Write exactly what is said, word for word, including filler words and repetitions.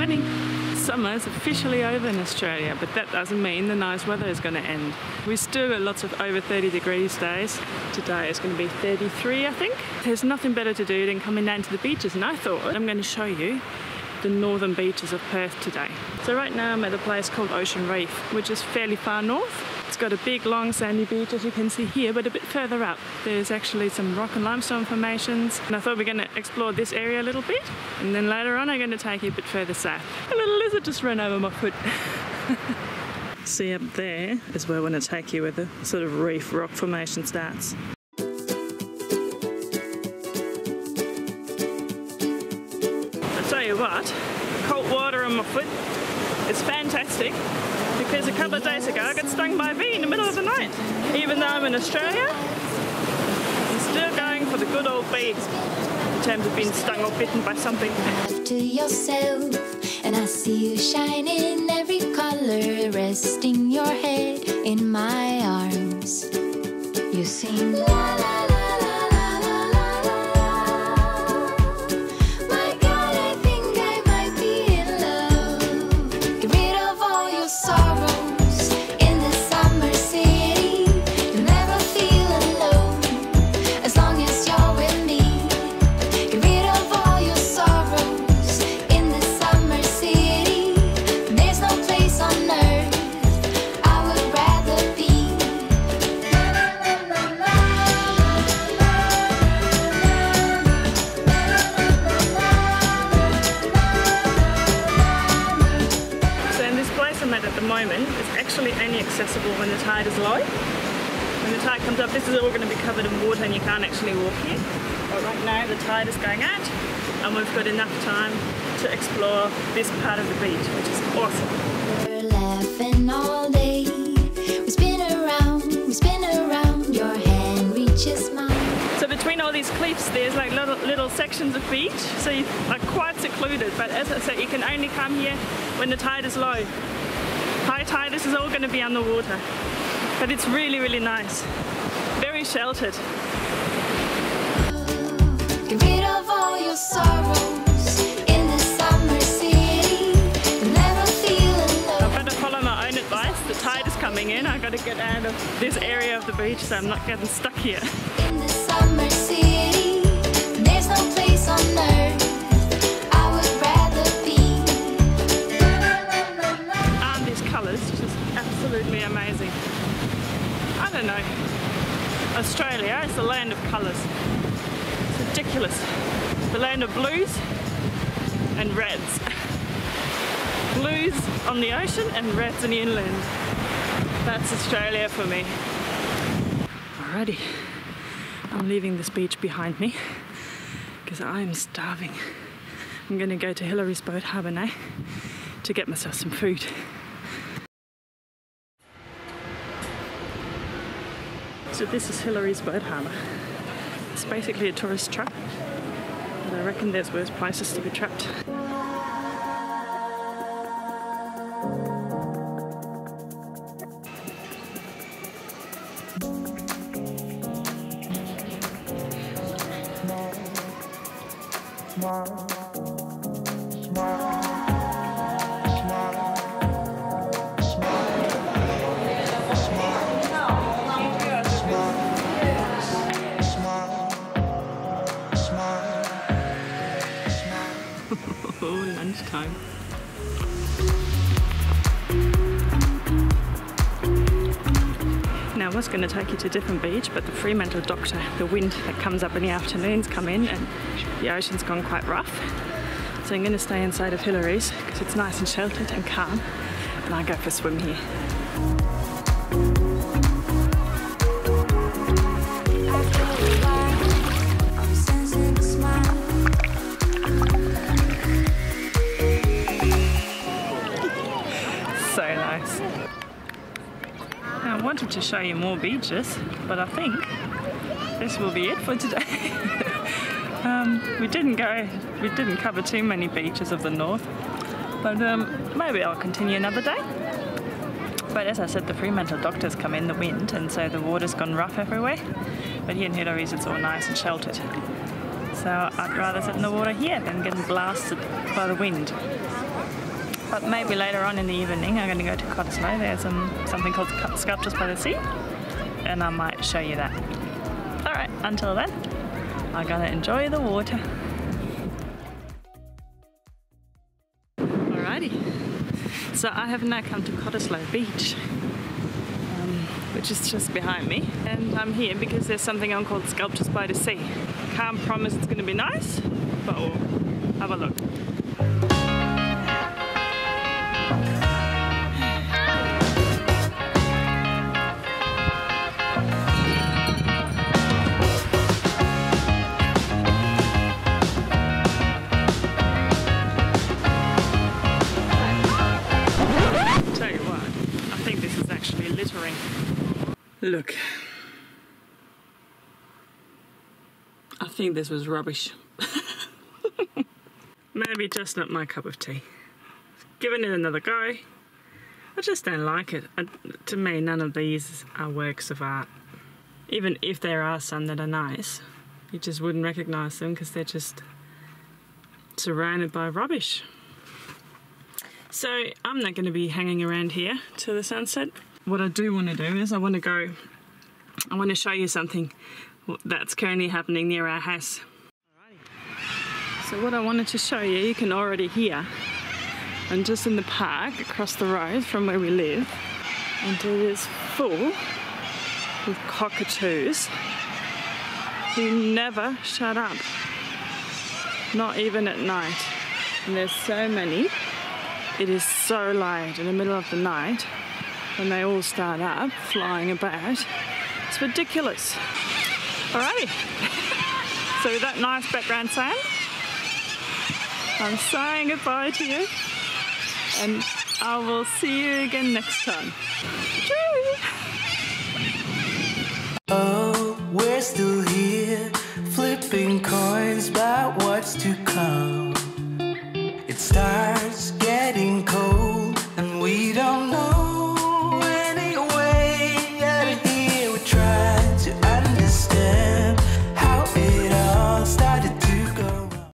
sweating. Summer's officially over in Australia, but that doesn't mean the nice weather is going to end. We still got lots of over thirty degrees days. Today it's going to be thirty-three, I think. There's nothing better to do than coming down to the beaches, and I thought I'm going to show you the northern beaches of Perth today. So right now I'm at a place called Ocean Reef, which is fairly far north. It's got a big long sandy beach, as you can see here, but a bit further up there's actually some rock and limestone formations, and I thought we're going to explore this area a little bit, and then later on I'm going to take you a bit further south. A little lizard just ran over my foot. See, up there is where I want to take you, where the sort of reef rock formation starts. But cold water on my foot, it's fantastic, because a couple of days ago I got stung by a bee in the middle of the night. Even though I'm in Australia, I'm still going for the good old bees in terms of being stung or bitten by something. To yourself, and I see you shine in every colour, resting your head in my arms. You sing la la la. Accessible when the tide is low. When the tide comes up, this is all going to be covered in water and you can't actually walk here. But right now the tide is going out and we've got enough time to explore this part of the beach, which is awesome. We're laughing all day. We spin around, we spin around, your hand reaches mine. So between all these cliffs there's like little, little sections of beach, so you're like quite secluded, but as I said, you can only come here when the tide is low. High tide, this is all going to be underwater, but it's really, really nice. Very sheltered. Get rid of all your sorrows in the summer city. Never feel alone. I've got to follow my own advice. The tide is coming in. I've got to get out of this area of the beach so I'm not getting stuck here. In the summer city, there's no place on earth. Absolutely amazing. I don't know. Australia is the land of colours. It's ridiculous. The land of blues and reds. Blues on the ocean and reds in the inland. That's Australia for me. Alrighty, I'm leaving this beach behind me because I'm starving. I'm going to go to Hillarys Boat Harbour now to get myself some food. So this is Hillarys Boat Harbour. It's basically a tourist trap, and I reckon there's worse places to be trapped. Lunchtime. Now I was going to take you to a different beach, but the Fremantle doctor, the wind that comes up in the afternoons come in and the ocean's gone quite rough. So I'm going to stay inside of Hillarys because it's nice and sheltered and calm, and I go for a swim here. I wanted to show you more beaches, but I think this will be it for today. um, we didn't go, we didn't cover too many beaches of the north, but um, maybe I'll continue another day. But as I said, the Fremantle doctor's come in the wind, and so the water's gone rough everywhere. But here in Hillarys it's all nice and sheltered. So I'd rather sit in the water here than getting blasted by the wind. But maybe later on in the evening I'm going to go to Cottesloe. There's um, something called Sculptures by the Sea, and I might show you that. Alright, until then, I'm going to enjoy the water. Alrighty, so I have now come to Cottesloe Beach, um, which is just behind me, and I'm here because there's something on called Sculptures by the Sea. Can't promise it's going to be nice, but we'll have a look. Look, I think this was rubbish. Maybe just not my cup of tea. Giving it another go. I just don't like it. I, to me, none of these are works of art. Even if there are some that are nice, you just wouldn't recognise them because they're just surrounded by rubbish. So I'm not going to be hanging around here till the sunset. What I do want to do is I want to go, I want to show you something that's currently happening near our house. Alrighty. So what I wanted to show you, you can already hear, and just in the park across the road from where we live, and it is full with cockatoos who never shut up, not even at night. And there's so many, it is so loud in the middle of the night. And they all start up, flying about. It's ridiculous. Alrighty. So with that nice background sound, I'm saying goodbye to you. And I will see you again next time. Oh, we're still here, flipping coins about what's to come. It's time.